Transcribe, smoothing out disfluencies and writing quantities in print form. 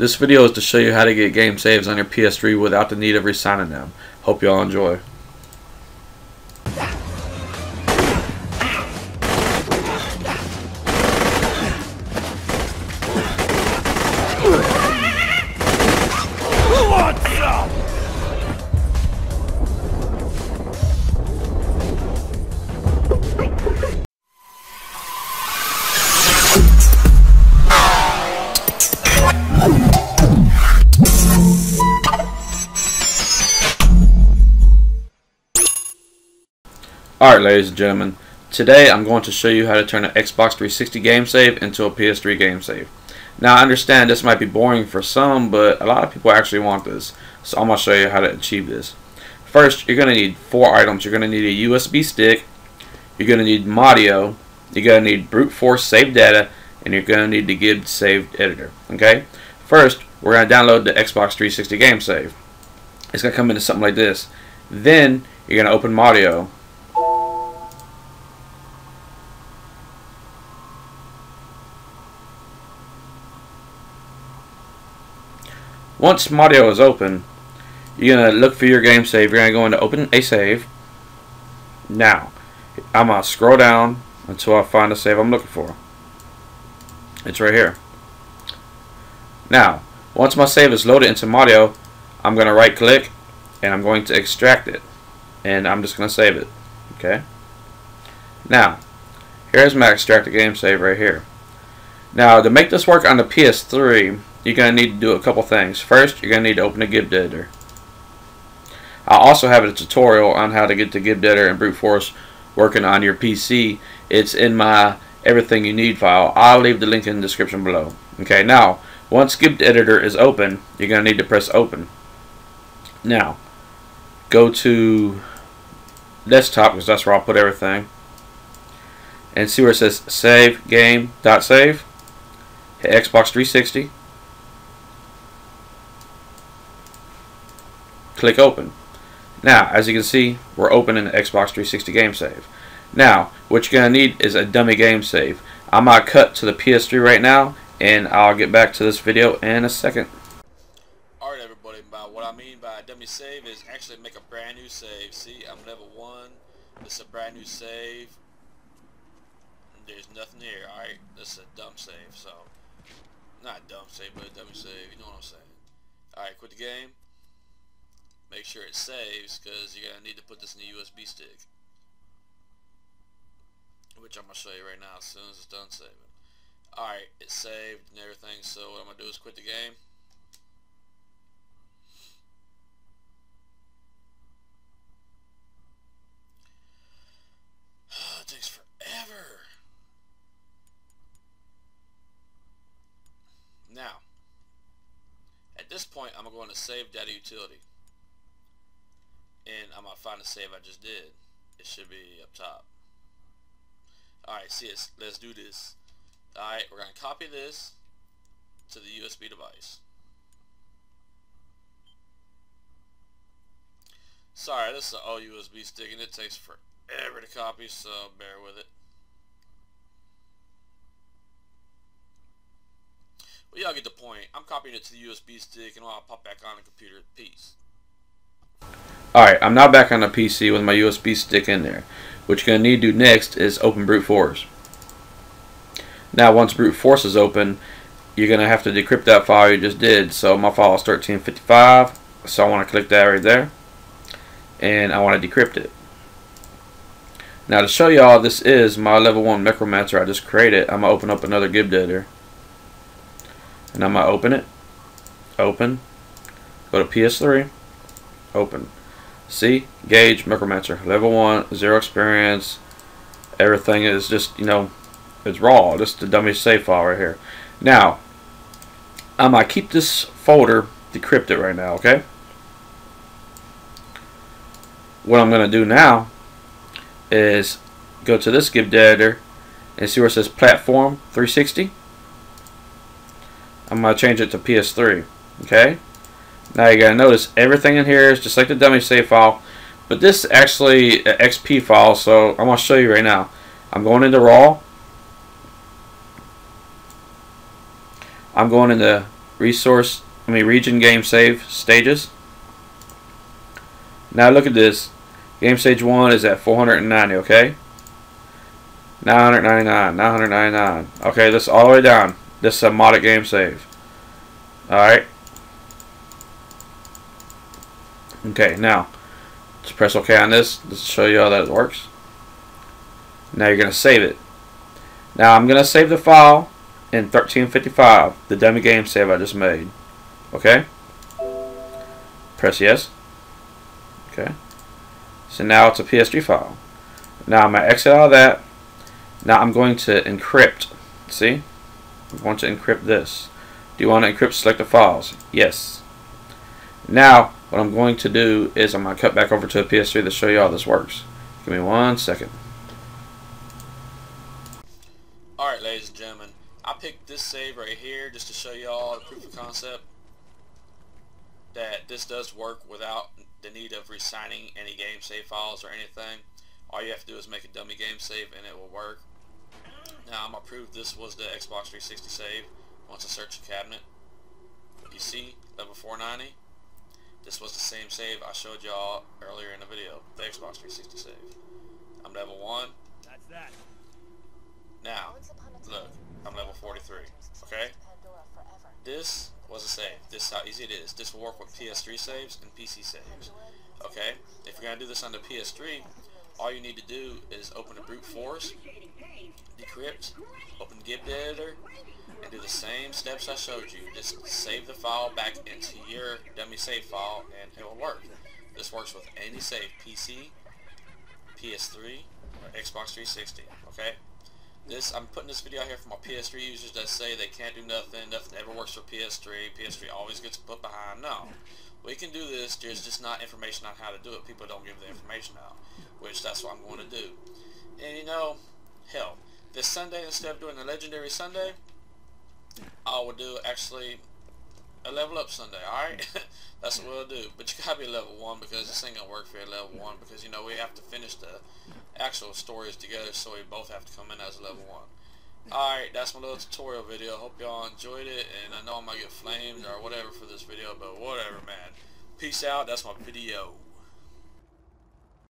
This video is to show you how to get game saves on your PS3 without the need of re-signing them. Hope y'all enjoy. Alright ladies and gentlemen, today I'm going to show you how to turn an Xbox 360 game save into a PS3 game save. Now I understand this might be boring for some, but a lot of people actually want this, so I'm going to show you how to achieve this. First, you're going to need four items. You're going to need a USB stick, you're going to need Modio, you're going to need Brute Force Save Data, and you're going to need the Gibbed Save Editor. Okay? First, we're going to download the Xbox 360 game save. It's going to come into something like this. Then, you're going to open Modio. Once Modio is open, you're going to look for your game save. You're going to go into Open a Save. Now, I'm going to scroll down until I find the save I'm looking for. It's right here. Now, once my save is loaded into Modio, I'm going to right click and I'm going to extract it. And I'm just going to save it. Okay? Now, here's my extracted game save right here. Now, to make this work on the PS3, you're going to need to do a couple things. First, you're going to need to open a Gibbed Editor. I also have a tutorial on how to get the Gibbed Editor and Brute Force working on your PC. It's in my Everything You Need file. I'll leave the link in the description below. Okay, now, once Gibbed Editor is open, you're going to need to press Open. Now, go to Desktop, because that's where I'll put everything. And see where it says Save Game.save. Hit Xbox 360. Click Open. Now, as you can see, we're opening the Xbox 360 game save. Now, what you're going to need is a dummy game save. I'm going to cut to the PS3 right now, and I'll get back to this video in a second. Alright everybody, what I mean by a dummy save is actually make a brand new save. See, I'm level 1. This is a brand new save. There's nothing here. Alright, this is a dumb save. So, not a dumb save, but a dummy save. You know what I'm saying. Alright, quit the game. Make sure it saves, because you're going to need to put this in the USB stick, which I'm going to show you right now as soon as it's done saving. Alright, it's saved and everything, so what I'm going to do is quit the game. It takes forever. Now, at this point, I'm going to Save Data Utility. And I'm going to find the save I just did. It should be up top. Alright, see, let's do this. Alright, we're going to copy this to the USB device. Sorry, this is an old USB stick and it takes forever to copy, so bear with it. Well, y'all get the point. I'm copying it to the USB stick and I'll pop back on the computer. Peace. Alright, I'm now back on the PC with my USB stick in there. What you're going to need to do next is open Brute Force. Now once Brute Force is open, you're going to have to decrypt that file you just did. So my file is 1355, so I want to click that right there. And I want to decrypt it. Now to show y'all, this is my level 1 Mechromancer I just created. I'm going to open up another Gibbed Editor. And I'm going to open it. Open. Go to PS3. Open. See, Gauge Mechromancer, level 1, zero experience. Everything is just, you know, it's raw. This is the dummy save file right here. Now, I'm gonna keep this folder decrypted right now. Okay. What I'm gonna do now is go to this Gibbed Editor and see where it says Platform 360. I'm gonna change it to PS3. Okay. Now you gotta notice everything in here is just like the dummy save file, but this is actually an XP file, so I'm gonna show you right now. I'm going into RAW. I'm going into resource, I mean region game save stages. Now look at this. Game stage 1 is at 490, okay? 999, 999. Okay, this all the way down. This is a modded game save. Alright. Okay, now just press OK on this. Let's show you how that works. Now you're going to save it. Now I'm going to save the file in 1355, the dummy game save I just made. Okay? Press yes. Okay. So now it's a PS3 file. Now I'm going to exit out of that. Now I'm going to encrypt. See? I want to encrypt this. Do you want to encrypt selected files? Yes. Now what I'm going to do is I'm going to cut back over to a PS3 to show you how this works. Give me 1 second. Alright, ladies and gentlemen, I picked this save right here just to show you all the proof of concept that this does work without the need of re-signing any game save files or anything. All you have to do is make a dummy game save and it will work. Now I'm going to prove this was the Xbox 360 save. Once I search the cabinet, you see level 490. This was the same save I showed y'all earlier in the video, the Xbox 360 save. I'm level 1. That's that. Now, look, I'm level 43, okay? This was a save. This is how easy it is. This will work with PS3 saves and PC saves, okay? If you're going to do this on the PS3, all you need to do is open the Brute Force, decrypt, open Gibbed Editor, and do the same steps I showed you. Just save the file back into your dummy save file and it will work. This works with any save, PC, PS3, or Xbox 360, okay? This, I'm putting this video out here for my PS3 users that say they can't do nothing, nothing ever works for PS3, PS3 always gets put behind. No, we can do this, there's just not information on how to do it. People don't give the information out, which that's what I'm going to do. And you know, hell, this Sunday, instead of doing the Legendary Sunday, I will do actually a Level Up Sunday, alright? That's what we'll do, but you gotta be level 1 because this ain't gonna work for you level 1 because, you know, we have to finish the actual stories together, so we both have to come in as level 1. Alright, that's my little tutorial video. Hope y'all enjoyed it, and I know I might get flamed or whatever for this video, but whatever, man. Peace out, that's my video.